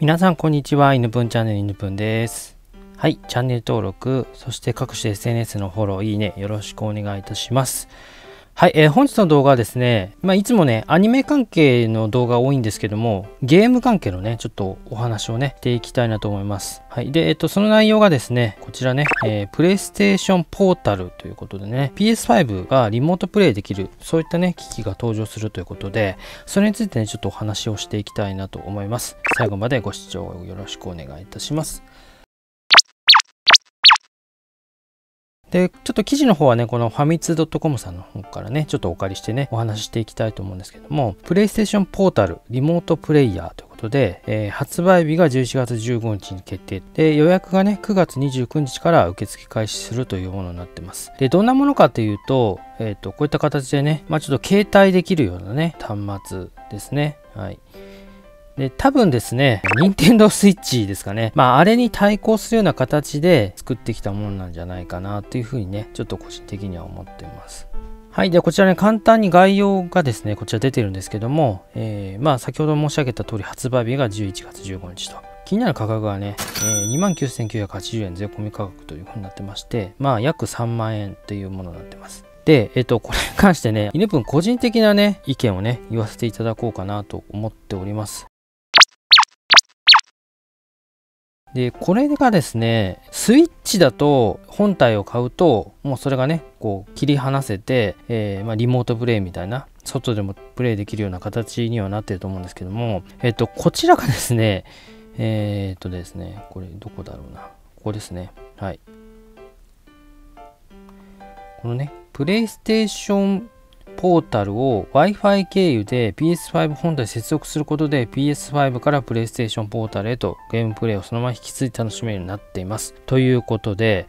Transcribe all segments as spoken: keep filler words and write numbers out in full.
皆さんこんにちは、犬文チャンネル犬文です。はい、チャンネル登録、そして各種 エスエヌエス のフォロー、いいね、よろしくお願いいたします。はい、えー、本日の動画はですね、まあ、いつもね、アニメ関係の動画多いんですけども、ゲーム関係のね、ちょっとお話をね、していきたいなと思います。はい、で、えっと、その内容がですね、こちらね、えー、PlayStation Portal ということでね、ピーエスファイブ がリモートプレイできる、そういったね、機器が登場するということで、それについてね、ちょっとお話をしていきたいなと思います。最後までご視聴よろしくお願いいたします。で、ちょっと記事の方はね、このファミツー .com さんの方からね、ちょっとお借りしてね、お話ししていきたいと思うんですけども、PlayStation Portal リモートプレイヤーということで、えー、発売日がじゅういちがつじゅうごにちに決定で、予約がね、くがつにじゅうくにちから受付開始するというものになってます。で、どんなものかというと、えっと、こういった形でね、まあちょっと携帯できるようなね、端末ですね。はい。で、多分ですね、任天堂スイッチですかね。まあ、あれに対抗するような形で作ってきたものなんじゃないかなというふうにね、ちょっと個人的には思っています。はい。では、こちらね、簡単に概要がですね、こちら出てるんですけども、えー、まあ、先ほど申し上げた通り、発売日がじゅういちがつじゅうごにちと。気になる価格はね、えー、にまんきゅうせんきゅうひゃくはちじゅうえん税込み価格というふうになってまして、まあ、約さんまんえんというものになってます。で、えっと、これに関してね、犬文個人的なね、意見をね、言わせていただこうかなと思っております。で、これがですね、スイッチだと本体を買うと、もうそれがね、こう切り離せて、えーまあ、リモートプレイみたいな、外でもプレイできるような形にはなってると思うんですけども、えっと、こちらがですね、えー、っとですね、これどこだろうな、ここですね、はい。このね、PlayStationポータルを Wi-Fi 経由で ピーエスファイブ 本体に接続することで ピーエスファイブ から PlayStation ポータルへとゲームプレイをそのまま引き継いで楽しめるようになっています。ということで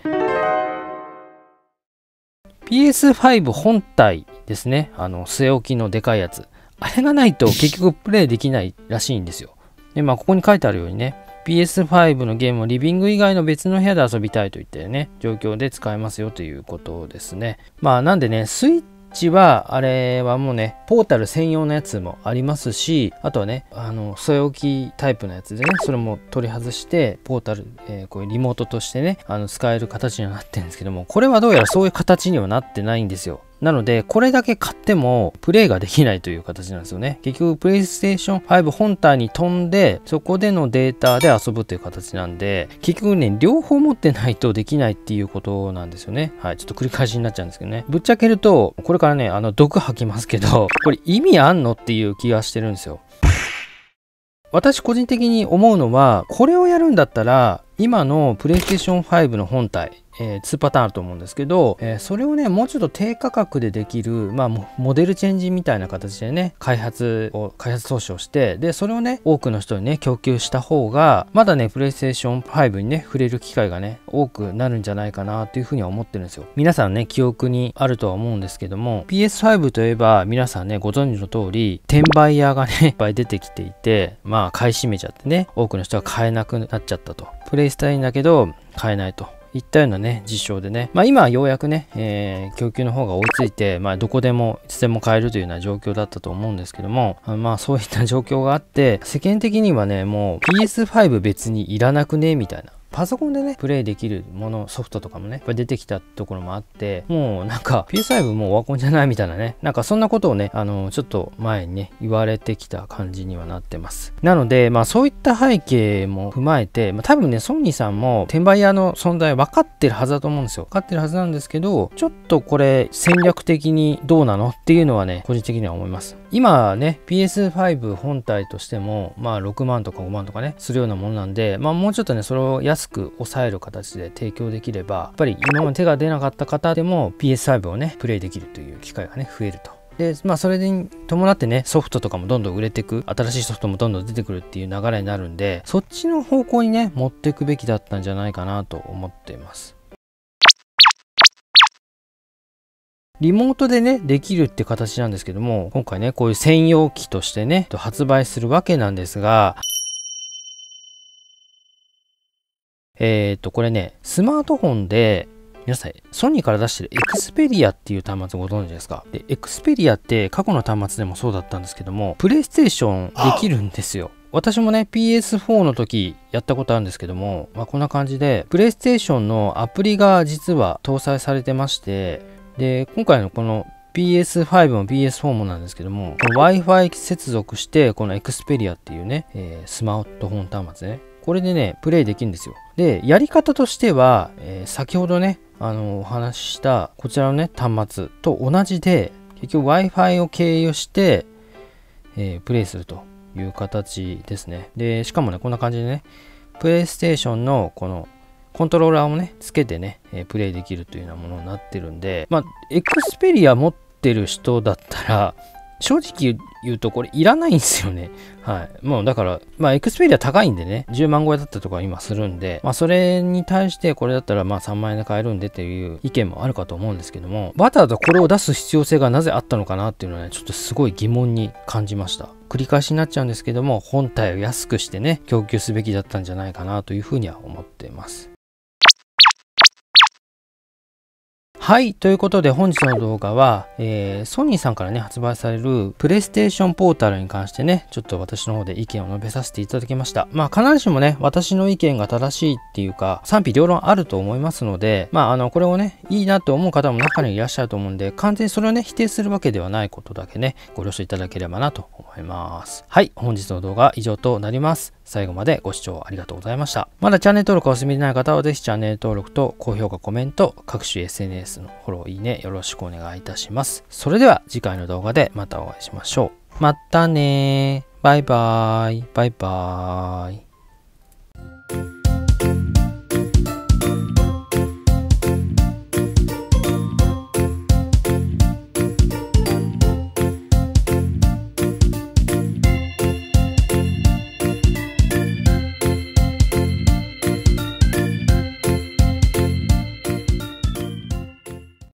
ピーエスファイブ 本体ですね。あの、据え置きのでかいやつ。あれがないと結局プレイできないらしいんですよ。で、まあ、ここに書いてあるようにね。ピーエスファイブ のゲームをリビング以外の別の部屋で遊びたいといったね、状況で使えますよということですね。まあ、なんでね、スイッチうちはあれはもうね、ポータル専用のやつもありますし、あとはね、あの据え置きタイプのやつでね、それも取り外してポータル、えー、こういうリモートとしてね、あの使える形にはなってるんですけども、これはどうやらそういう形にはなってないんですよ。なので、これだけ買ってもプレイができないという形なんですよね。結局、PlayStation ファイブ本体に飛んで、そこでのデータで遊ぶという形なんで、結局ね、両方持ってないとできないっていうことなんですよね。はい、ちょっと繰り返しになっちゃうんですけどね。ぶっちゃけると、これからね、あの、毒吐きますけど、これ意味あんのっていう気がしてるんですよ。私個人的に思うのは、これをやるんだったら、今の PlayStation ファイブの本体、えー、にパターンあると思うんですけど、えー、それをね、もうちょっと低価格でできる、まあ、モデルチェンジみたいな形でね、開発を、開発投資をして、で、それをね、多くの人にね、供給した方が、まだね、PlayStation ファイブにね、触れる機会がね、多くなるんじゃないかな、というふうには思ってるんですよ。皆さんね、記憶にあるとは思うんですけども、ピーエスファイブ といえば、皆さんね、ご存知の通り、転売屋がね、いっぱい出てきていて、まあ、買い占めちゃってね、多くの人が買えなくなっちゃったと。プレイしたいんだけど、買えないと。いったようなね、事象でね。まあ今はようやくね、えー、供給の方が追いついて、まあどこでも、いつでも買えるというような状況だったと思うんですけども、まあそういった状況があって、世間的にはね、もう ピーエスファイブ 別にいらなくね、みたいな。パソコンでね、プレイできるもの、ソフトとかもね、やっぱ出てきたところもあって、もうなんか ピーエスファイブ もうオワコンじゃないみたいなね、なんかそんなことをね、あの、ちょっと前にね、言われてきた感じにはなってます。なので、まあそういった背景も踏まえて、まあ多分ね、ソニーさんも転売屋の存在分かってるはずだと思うんですよ。分かってるはずなんですけど、ちょっとこれ戦略的にどうなのっていうのはね、個人的には思います。今ね、ピーエスファイブ 本体としても、まあろくまんとかごまんとかね、するようなものなんで、まあもうちょっとね、それを安安く抑える形で提供できれば、やっぱり今まで手が出なかった方でも ピーエスファイブ をねプレイできるという機会がね増えると。で、まあそれに伴ってね、ソフトとかもどんどん売れていく、新しいソフトもどんどん出てくるっていう流れになるんで、そっちの方向にね持っていくべきだったんじゃないかなと思っています。リモートでね、できるって形なんですけども、今回ね、こういう専用機としてね発売するわけなんですが、えっと、これね、スマートフォンで、皆さん、ソニーから出してる Xperia っていう端末ご存知ですか？で、Xperia って過去の端末でもそうだったんですけども、プレイステーションできるんですよ。私もね ピーエスフォー の時やったことあるんですけども、まあ、こんな感じで PlayStation のアプリが実は搭載されてまして、で今回のこの ピーエスファイブ も ピーエスフォー もなんですけども Wi-Fi 接続して、この Xperia っていうね、えー、スマートフォン端末ね、これでねプレイできるんですよ。でやり方としては、えー、先ほどねあのお話ししたこちらのね端末と同じで、結局 Wi-Fi を経由して、えー、プレイするという形ですね。でしかもねこんな感じでね PlayStation のこのコントローラーをねつけてね、えー、プレイできるというようなものになってるんで、まあ Xperia 持ってる人だったら正直言うとこれいらないんですよね。はい。もうだから、まあ Xperia 高いんでね、じゅうまん超えだったとか今するんで、まあそれに対してこれだったらまあさんまん円で買えるんでっていう意見もあるかと思うんですけども、わざわざこれを出す必要性がなぜあったのかなっていうのはね、ちょっとすごい疑問に感じました。繰り返しになっちゃうんですけども、本体を安くしてね、供給すべきだったんじゃないかなというふうには思っています。はい。ということで本日の動画は、えー、ソニーさんからね、発売されるPlayStation Portalに関してね、ちょっと私の方で意見を述べさせていただきました。まあ、必ずしもね、私の意見が正しいっていうか、賛否両論あると思いますので、まあ、あの、これをね、いいなと思う方も中にいらっしゃると思うんで、完全にそれをね、否定するわけではないことだけね、ご了承いただければなと思います。はい。本日の動画は以上となります。最後までご視聴ありがとうございました。まだチャンネル登録をお済みでない方は、ぜひチャンネル登録と高評価、コメント、各種 エスエヌエス のフォロー、いいね、よろしくお願いいたします。それでは次回の動画でまたお会いしましょう。またねー。バイバーイ。バイバーイ。